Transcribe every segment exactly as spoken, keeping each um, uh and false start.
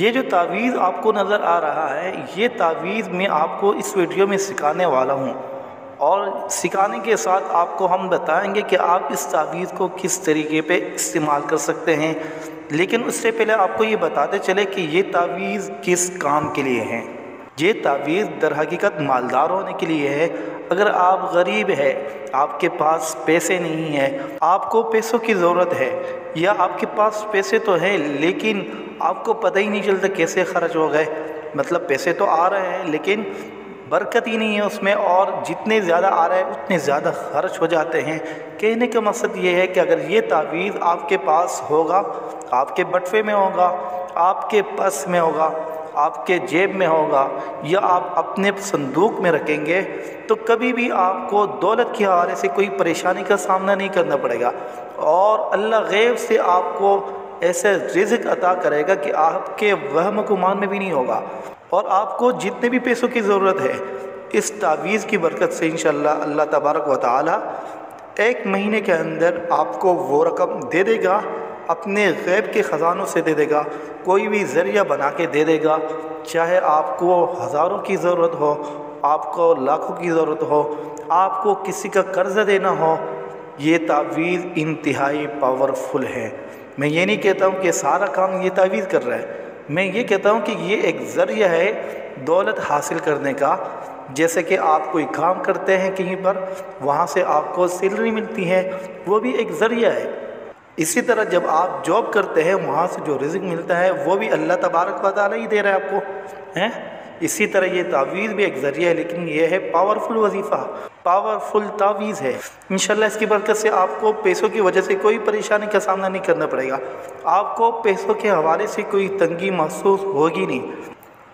ये जो तावीज़ आपको नज़र आ रहा है, ये तावीज़ मैं आपको इस वीडियो में सिखाने वाला हूँ और सिखाने के साथ आपको हम बताएंगे कि आप इस तावीज़ को किस तरीके पे इस्तेमाल कर सकते हैं। लेकिन उससे पहले आपको ये बताते चले कि ये तावीज़ किस काम के लिए है। ये तावीज़ दर हकीकत मालदार होने के लिए है। अगर आप गरीब है, आपके पास पैसे नहीं है, आपको पैसों की ज़रूरत है, या आपके पास पैसे तो हैं लेकिन आपको पता ही नहीं चलता कैसे खर्च हो गए, मतलब पैसे तो आ रहे हैं लेकिन बरकत ही नहीं है उसमें, और जितने ज़्यादा आ रहे हैं उतने ज़्यादा खर्च हो जाते हैं। कहने का मकसद ये है कि अगर ये तावीज़ आपके पास होगा, आपके बटवे में होगा, आपके पर्स में होगा, आपके जेब में होगा, या आप अपने संदूक में रखेंगे, तो कभी भी आपको दौलत के हवाले से कोई परेशानी का सामना नहीं करना पड़ेगा। और अल्लाह गैब से आपको ऐसे रिज़्क अता करेगा कि आपके वहम गुमान में भी नहीं होगा, और आपको जितने भी पैसों की ज़रूरत है इस तावीज़ की बरकत से इंशाअल्लाह अल्लाह तबारक व तआला एक महीने के अंदर आपको वो रकम दे देगा, अपने गैब के ख़जानों से दे देगा, कोई भी ज़रिया बना के दे देगा। चाहे आपको हज़ारों की ज़रूरत हो, आपको लाखों की ज़रूरत हो, आपको किसी का कर्ज़ देना हो, ये तावीज़ इंतहाई पावरफुल है। मैं ये नहीं कहता हूँ कि सारा काम ये तावीज़ कर रहा है, मैं ये कहता हूँ कि ये एक ज़रिया है दौलत हासिल करने का। जैसे कि आप कोई काम करते हैं कहीं पर, वहाँ से आपको सैलरी मिलती है, वो भी एक ज़रिया है। इसी तरह जब आप जॉब करते हैं, वहाँ से जो रिज़्क मिलता है वो भी अल्लाह तबारक व तआला ही दे रहा है आपको, हैं। इसी तरह ये तावीज़ भी एक ज़रिया है, लेकिन ये है पावरफुल वजीफ़ा, पावरफुल तावीज़ है। इंशाल्लाह इसकी बरकत से आपको पैसों की वजह से कोई परेशानी का सामना नहीं करना पड़ेगा, आपको पैसों के हवाले से कोई तंगी महसूस होगी नहीं।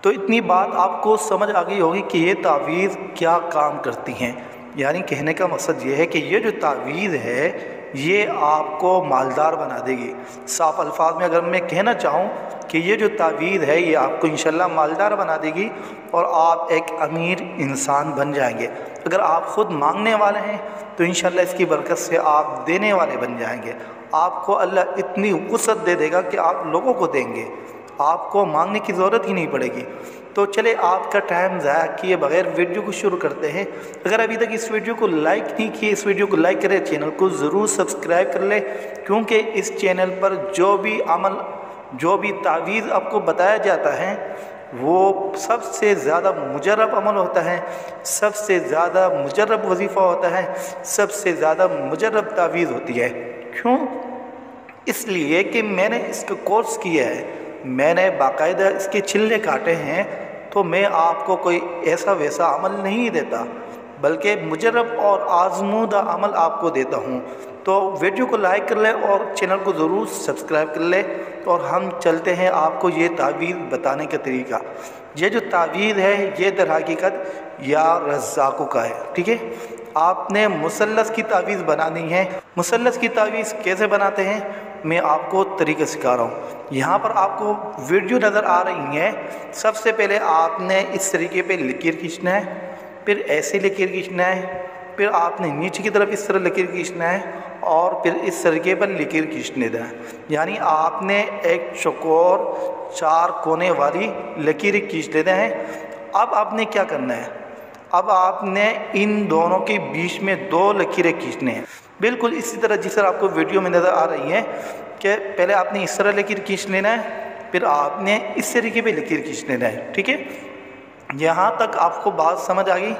तो इतनी बात आपको समझ आ गई होगी कि ये तावीज़ क्या काम करती हैं। यानी कहने का मकसद ये है कि ये जो तावीज़ है ये आपको मालदार बना देगी। साफ अल्फाज में अगर मैं कहना चाहूँ कि ये जो तावीज़ है ये आपको इंशाल्लाह मालदार बना देगी और आप एक अमीर इंसान बन जाएंगे। अगर आप ख़ुद मांगने वाले हैं तो इंशाल्लाह इसकी बरकत से आप देने वाले बन जाएंगे। आपको अल्लाह इतनी वुसअत दे देगा कि आप लोगों को देंगे, आपको मांगने की ज़रूरत ही नहीं पड़ेगी। तो चले आपका टाइम ज़ाया किए बगैर वीडियो को शुरू करते हैं। अगर अभी तक इस वीडियो को लाइक नहीं किए, इस वीडियो को लाइक करें, चैनल को ज़रूर सब्सक्राइब कर लें, क्योंकि इस चैनल पर जो भी अमल, जो भी तावीज़ आपको बताया जाता है वो सबसे ज़्यादा मुजरब अमल होता है, सबसे ज़्यादा मुजरब वजीफ़ा होता है, सबसे ज़्यादा मुजरब तावीज़ होती है। क्यों? इसलिए कि मैंने इसका कोर्स किया है, मैंने बाकायदा इसके छिल्ले काटे हैं, तो मैं आपको कोई ऐसा वैसा अमल नहीं देता बल्कि मुजरब और आजमूदा अमल आपको देता हूँ। तो वीडियो को लाइक कर ले और चैनल को ज़रूर सब्सक्राइब कर ले। और हम चलते हैं आपको ये तावीज़ बताने का तरीका। ये जो तावीज़ है ये दर हकीकत या रज़्ज़ाक़ का है, ठीक है। आपने मुसल्लस की तावीज़ बनानी है। मुसल्लस की तावीज़ कैसे बनाते हैं मैं आपको तरीके सिखा रहा हूँ। यहाँ पर आपको वीडियो नज़र आ रही है। सबसे पहले आपने इस तरीके पे लकीर खींचना है, फिर ऐसे लकीर खींचना है, फिर आपने नीचे की तरफ इस तरह लकीर खींचना है और फिर इस तरीके पर लकीर खींचने देना है। यानी आपने एक चौकोर चार कोने वाली लकीर खींच लेना है। अब आपने क्या करना है, अब आपने इन दोनों के बीच में दो लकीरें खींचने हैं, बिल्कुल इसी तरह जिस तरह आपको वीडियो में नज़र आ रही है। कि पहले आपने इस तरह लकीर खींच लेना है, फिर आपने इस तरीके पे लकीर खींच लेना है, ठीक है। यहाँ तक आपको बात समझ आ गई।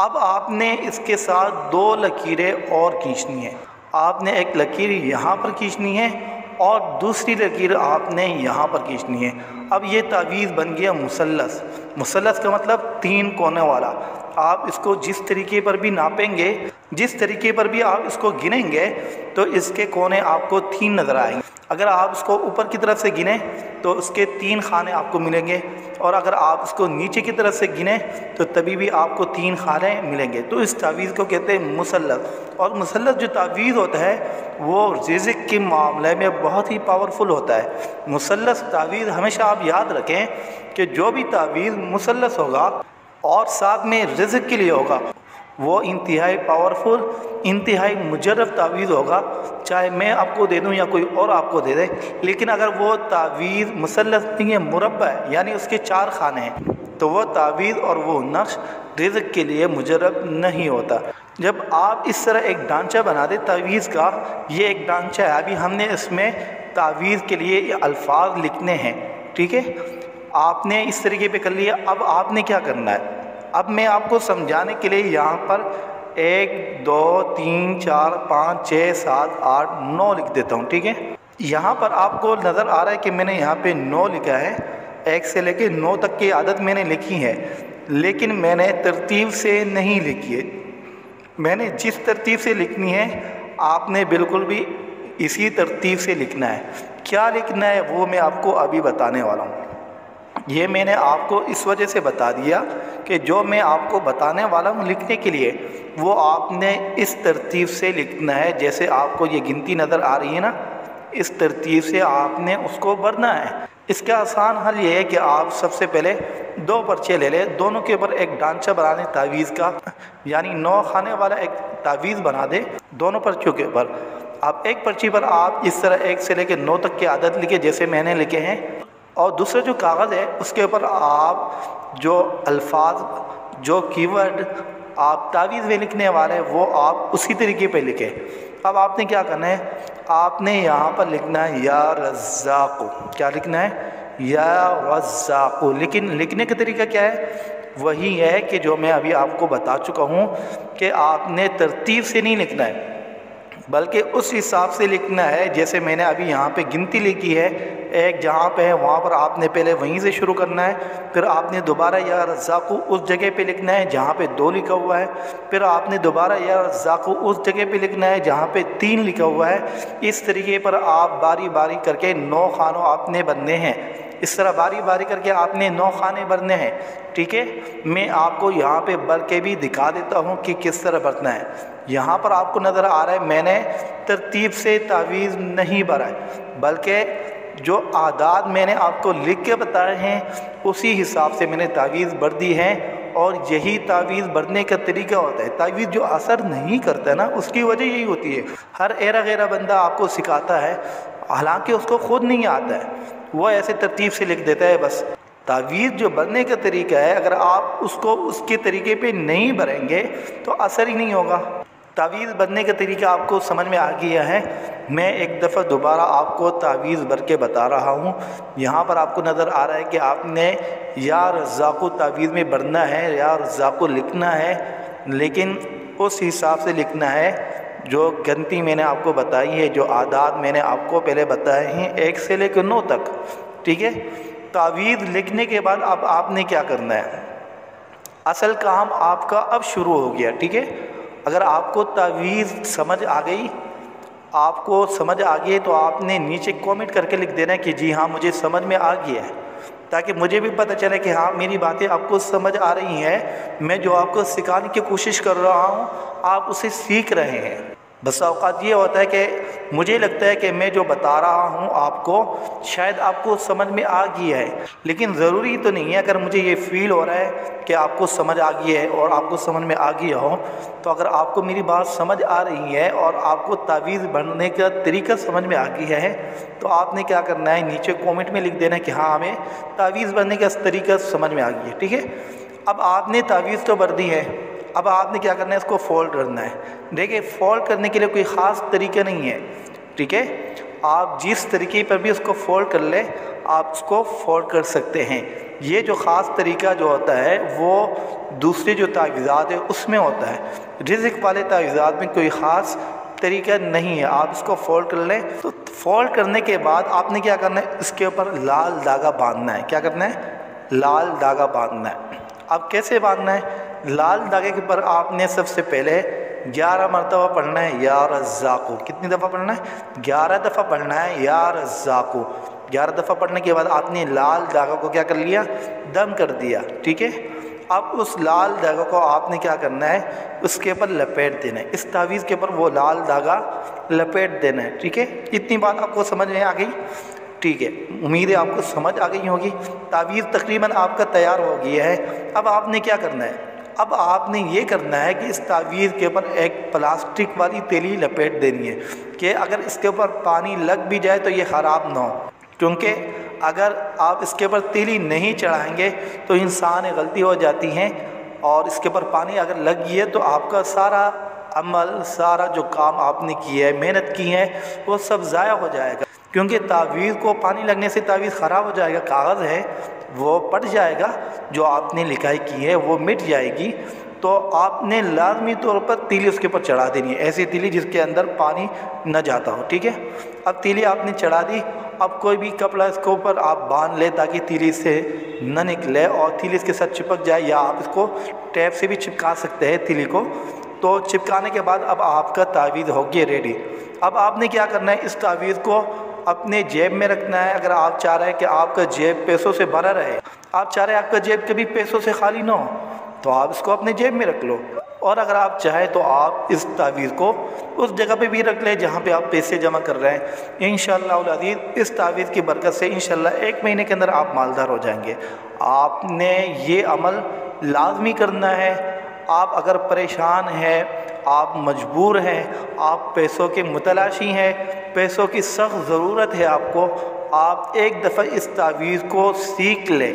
अब आपने इसके साथ दो लकीरें और खींचनी है। आपने एक लकीर यहाँ पर खींचनी है और दूसरी लकीर आपने यहाँ पर खींचनी है। अब ये तावीज़ बन गया मुसल्लस। मुसल्लस का मतलब तीन कोने वाला। आप इसको जिस तरीके पर भी नापेंगे, जिस तरीके पर भी आप इसको गिनेंगे, तो इसके कोने आपको तीन नज़र आएंगे। अगर आप इसको ऊपर की तरफ से गिने तो उसके तीन खाने आपको मिलेंगे, और अगर आप इसको नीचे की तरफ से गिने तो तभी भी आपको तीन खाने मिलेंगे। तो इस तावीज़ को कहते हैं मुसल्लस। और मुसल्लस जो तावीज़ होता है वो रिज़्क के मामले में बहुत ही पावरफुल होता है। मुसल्लस तावीज़ हमेशा आप याद रखें कि जो भी तावीज़ मुसल्लस होगा और साथ में रिज़्क के लिए होगा वो इंतहाई पावरफुल, इंतहाई मुजरब तावीज़ होगा। चाहे मैं आपको दे दूं या कोई और आपको दे दे, लेकिन अगर वो तावीज़ मुसलस मुरब्बा है यानी उसके चार खाने हैं, तो वह तावीज़ और वो नक्श रिज़्क़ के लिए मुजरब नहीं होता। जब आप इस तरह एक ढांचा बना दें तावीज़ का, ये एक ढांचा है। अभी हमने इसमें तावीज़ के लिए अल्फाज लिखने हैं, ठीक है। आपने इस तरीके पे कर लिया। अब आपने क्या करना है, अब मैं आपको समझाने के लिए यहाँ पर एक दो तीन चार पाँच छः सात आठ नौ लिख देता हूँ, ठीक है। यहाँ पर आपको नज़र आ रहा है कि मैंने यहाँ पे नौ लिखा है, एक से लेके नौ तक की आदत मैंने लिखी है, लेकिन मैंने तरतीब से नहीं लिखी है। मैंने जिस तरतीब से लिखनी है आपने बिल्कुल भी इसी तरतीब से लिखना है। क्या लिखना है वो मैं आपको अभी बताने वाला हूँ। ये मैंने आपको इस वजह से बता दिया कि जो मैं आपको बताने वाला हूँ लिखने के लिए, वो आपने इस तरतीब से लिखना है। जैसे आपको ये गिनती नज़र आ रही है ना, इस तरतीब से आपने उसको भरना है। इसका आसान हल ये है कि आप सबसे पहले दो पर्चे ले लें, दोनों के ऊपर एक ढांचा बना दें तावीज़ का, यानी नौ खाने वाला एक तावीज़ बना दें दोनों पर्चों के ऊपर। आप एक पर्ची पर आप इस तरह एक से लेकर नौ तक की आदत लिखे जैसे मैंने लिखे हैं, और दूसरा जो कागज़ है उसके ऊपर आप जो अल्फाज जो कीवर्ड आप तावीज़ में लिखने वाले हैं वो आप उसी तरीके पे लिखें। अब आपने क्या करना है, आपने यहाँ पर लिखना है या रज़्ज़ाक़ु। क्या लिखना है, या रज़्ज़ाक़ु। लेकिन लिखने का तरीका क्या है, वही है कि जो मैं अभी आपको बता चुका हूँ कि आपने तरतीब से नहीं लिखना है, बल्कि उस हिसाब से लिखना है जैसे मैंने अभी यहाँ पे गिनती लिखी है। एक जहाँ पे है वहाँ पर आपने पहले वहीं से शुरू करना है, फिर आपने दोबारा या रज़्ज़ाक़ु उस जगह पे लिखना है जहाँ पे दो लिखा हुआ है, फिर आपने दोबारा या रज़्ज़ाक़ु उस जगह पे लिखना है जहाँ पे तीन लिखा हुआ है। इस तरीके पर आप बारी बारी करके नौ खानों आपने बनने हैं। इस तरह बारी बारी करके आपने नौ खाने भरने हैं, ठीक है। मैं आपको यहाँ पे भर के भी दिखा देता हूँ कि किस तरह भरना है। यहाँ पर आपको नज़र आ रहा है मैंने तरतीब से तावीज़ नहीं भरा है, बल्कि जो आदाद मैंने आपको लिख के बताए हैं उसी हिसाब से मैंने तावीज़ भर दी है। और यही तावीज़ भरने का तरीका होता है। तावीज़ जो असर नहीं करता ना, उसकी वजह यही होती है। हर एरा गैरा बंदा आपको सिखाता है, हालांकि उसको खुद नहीं आता है, वो ऐसे तरतीब से लिख देता है। बस तावीज़ जो भरने का तरीका है, अगर आप उसको उसके तरीके पे नहीं भरेंगे तो असर ही नहीं होगा। तावीज़ भरने का तरीका आपको समझ में आ गया है। मैं एक दफ़ा दोबारा आपको तावीज़ भर के बता रहा हूँ। यहाँ पर आपको नज़र आ रहा है कि आपने या रज़्ज़ाक़ु तावीज़ में भरना है, या रज़्ज़ाक़ु लिखना है, लेकिन उस हिसाब से लिखना है जो गिनती मैंने आपको बताई है, जो आदाद मैंने आपको पहले बताए हैं एक से लेकर नौ तक, ठीक है। तावीज़ लिखने के बाद अब आपने क्या करना है, असल काम आपका अब शुरू हो गया, ठीक है। अगर आपको तावीज़ समझ आ गई, आपको समझ आ गई, तो आपने नीचे कमेंट करके लिख देना है कि जी हाँ मुझे समझ में आ गया है, ताकि मुझे भी पता चले कि हाँ मेरी बातें आपको समझ आ रही हैं। मैं जो आपको सिखाने की कोशिश कर रहा हूँ आप उसे सीख रहे हैं। बस औक़ात ये होता है कि मुझे लगता है कि मैं जो बता रहा हूँ आपको शायद आपको समझ में आ गया है, लेकिन ज़रूरी तो नहीं है। अगर मुझे ये फ़ील हो रहा है कि आपको समझ आ गई है और आपको समझ में आ गया हो, तो अगर आपको मेरी बात समझ आ रही है और आपको तावीज़ भरने का तरीका समझ में आ गया है, तो आपने क्या करना है, नीचे कॉमेंट में लिख देना है कि हाँ हमें तावीज़ भरने का तरीका समझ में आ गया है, ठीक है। अब आपने तावीज़ तो भर दी है, अब आपने क्या करना है, इसको फोल्ड करना है। देखिए फोल्ड करने के लिए कोई ख़ास तरीका नहीं है, ठीक है। आप जिस तरीके पर भी उसको फोल्ड कर लें आप उसको फोल्ड कर सकते हैं। ये जो ख़ास तरीका जो होता है वो दूसरे जो तावीज़ात है उसमें होता है। रिज़्क़ वाले तावीज़ात में कोई ख़ास तरीका नहीं है। आप इसको फोल्ड कर लें, तो फोल्ड करने के बाद आपने क्या करना है, इसके ऊपर लाल धागा बांधना है। क्या करना है, लाल धागा बांधना है। अब कैसे बांधना है, लाल धागे के ऊपर आपने सबसे पहले ग्यारह मरतबा पढ़ना है या रज़्ज़ाक़ु। कितनी दफ़ा पढ़ना है, ग्यारह दफ़ा पढ़ना है या रज़्ज़ाक़ु। ग्यारह दफ़ा पढ़ने के बाद आपने लाल धागा को क्या कर लिया, दम कर दिया, ठीक है। अब उस लाल धागा को आपने क्या करना है, उसके ऊपर लपेट देना है। इस तावीज़ के ऊपर वो लाल धागा लपेट देना है, ठीक है। इतनी बात आपको समझ में आ गई, ठीक है। उम्मीद है आपको समझ आ गई होगी। तावीज़ तकरीबन आपका तैयार हो गया है। अब आपने क्या करना है, अब आपने ये करना है कि इस तावीज़ के ऊपर एक प्लास्टिक वाली तेली लपेट देनी है कि अगर इसके ऊपर पानी लग भी जाए तो ये ख़राब ना हो, क्योंकि अगर आप इसके ऊपर तेली नहीं चढ़ाएंगे तो इंसान गलती हो जाती है और इसके ऊपर पानी अगर लग गई है तो आपका सारा अमल, सारा जो काम आपने किया है, मेहनत की है, वो सब ज़ाया हो जाएगा। क्योंकि तावीज़ को पानी लगने से तावीज़ ख़राब हो जाएगा, कागज़ है वो पट जाएगा, जो आपने लिखाई की है वो मिट जाएगी। तो आपने लाजमी तौर पर तीली उसके ऊपर चढ़ा देनी है, ऐसी तीली जिसके अंदर पानी न जाता हो। ठीक है, अब तीली आपने चढ़ा दी, अब कोई भी कपड़ा इसके ऊपर आप बांध ले ताकि तीली से न निकले और तीली इसके साथ चिपक जाए, या आप इसको टेप से भी चिपका सकते हैं तीली को। तो चिपकाने के बाद अब आपका तावीज़ हो गया रेडी। अब आपने क्या करना है, इस तावीज़ को अपने जेब में रखना है। अगर आप चाह रहे हैं कि आपका जेब पैसों से भरा रहे, आप चाह रहे हैं आपका जेब कभी पैसों से खाली ना हो, तो आप इसको अपने जेब में रख लो। और अगर आप चाहें तो आप इस तावीज़ को उस जगह पे भी रख लें जहाँ पे आप पैसे जमा कर रहे हैं। इंशाअल्लाह अज़ीज़, इस तावीज़ की बरकत से इंशाअल्लाह एक महीने के अंदर आप मालदार हो जाएंगे। आपने ये अमल लाजमी करना है। आप अगर परेशान हैं, आप मजबूर हैं, आप पैसों के मुतलाशी हैं, पैसों की सख्त ज़रूरत है आपको, आप एक दफ़ा इस तावीज़ को सीख लें।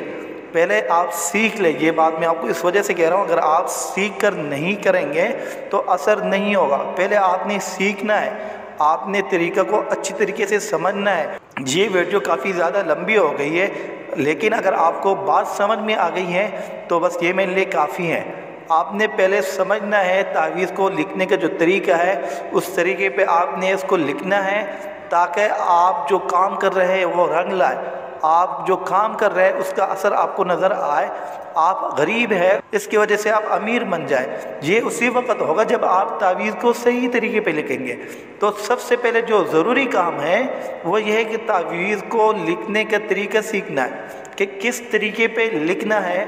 पहले आप सीख लें, ये बात मैं आपको इस वजह से कह रहा हूँ, अगर आप सीख कर नहीं करेंगे तो असर नहीं होगा। पहले आपने सीखना है, आपने तरीक़ा को अच्छी तरीके से समझना है। ये वीडियो काफ़ी ज़्यादा लंबी हो गई है, लेकिन अगर आपको बात समझ में आ गई है तो बस ये मेरे लिए काफ़ी है। आपने पहले समझना है तावीज़ को लिखने का जो तरीका है, उस तरीके पे आपने इसको लिखना है ताकि आप जो काम कर रहे हैं वो रंग लाए, आप जो काम कर रहे हैं उसका असर आपको नज़र आए। आप गरीब हैं, इसकी वजह से आप अमीर बन जाए। ये उसी वक्त होगा जब आप तावीज़ को सही तरीके पे लिखेंगे। तो सबसे पहले जो ज़रूरी काम है वो ये है कि तावीज़ को लिखने का तरीका सीखना है कि किस तरीके पर लिखना है,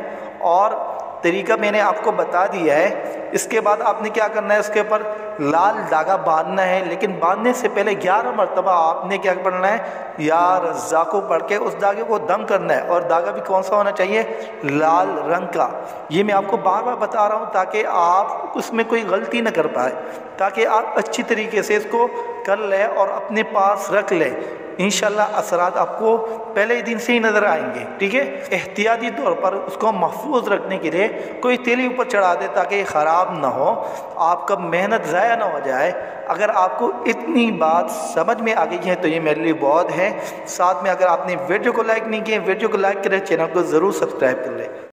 और तरीका मैंने आपको बता दिया है। इसके बाद आपने क्या करना है, उसके ऊपर लाल धागा बांधना है, लेकिन बांधने से पहले ग्यारह मरतबा आपने क्या पढ़ना है, या रज़्ज़ाक़ो पढ़ के उस धागे को दम करना है। और धागा भी कौन सा होना चाहिए, लाल रंग का। ये मैं आपको बार बार बता रहा हूँ ताकि आप उसमें कोई गलती ना कर पाए, ताकि आप अच्छी तरीके से इसको कर लें और अपने पास रख लें। इंशाल्लाह असरात आपको पहले ही दिन से ही नज़र आएंगे। ठीक है, एहतियाती तौर पर उसको महफूज रखने के लिए कोई तेली ऊपर चढ़ा दे ताकि ख़राब ना हो, आपका मेहनत ज़ाया ना हो जाए। अगर आपको इतनी बात समझ में आ गई है तो ये मेरे लिए बहुत है। साथ में अगर आपने वीडियो को लाइक नहीं किया, वीडियो को लाइक करें, चैनल को ज़रूर सब्सक्राइब कर लें।